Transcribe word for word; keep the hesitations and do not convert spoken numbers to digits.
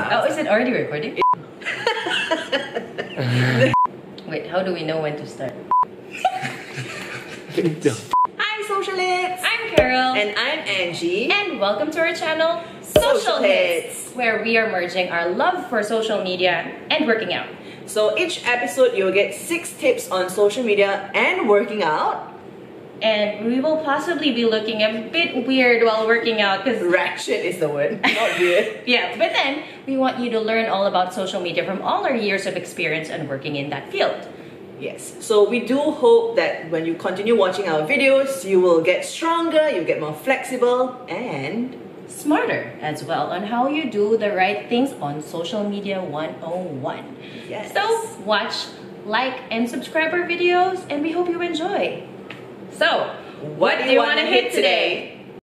Oh, is it already recording? Wait, how do we know when to start? Hi, Social Hits! I'm Carol. And I'm Angie. And welcome to our channel, Social, Social Hits, Hits, where we are merging our love for social media and working out. So each episode, you'll get six tips on social media and working out. And we will possibly be looking a bit weird while working out because ratchet is the word, not weird. Yeah, but then we want you to learn all about social media from all our years of experience and working in that field. Yes, so we do hope that when you continue watching our videos, you will get stronger, you get more flexible and smarter as well on how you do the right things on Social Media one oh one. Yes. So watch, like and subscribe our videos and we hope you enjoy. So, what, what do you want to hit today?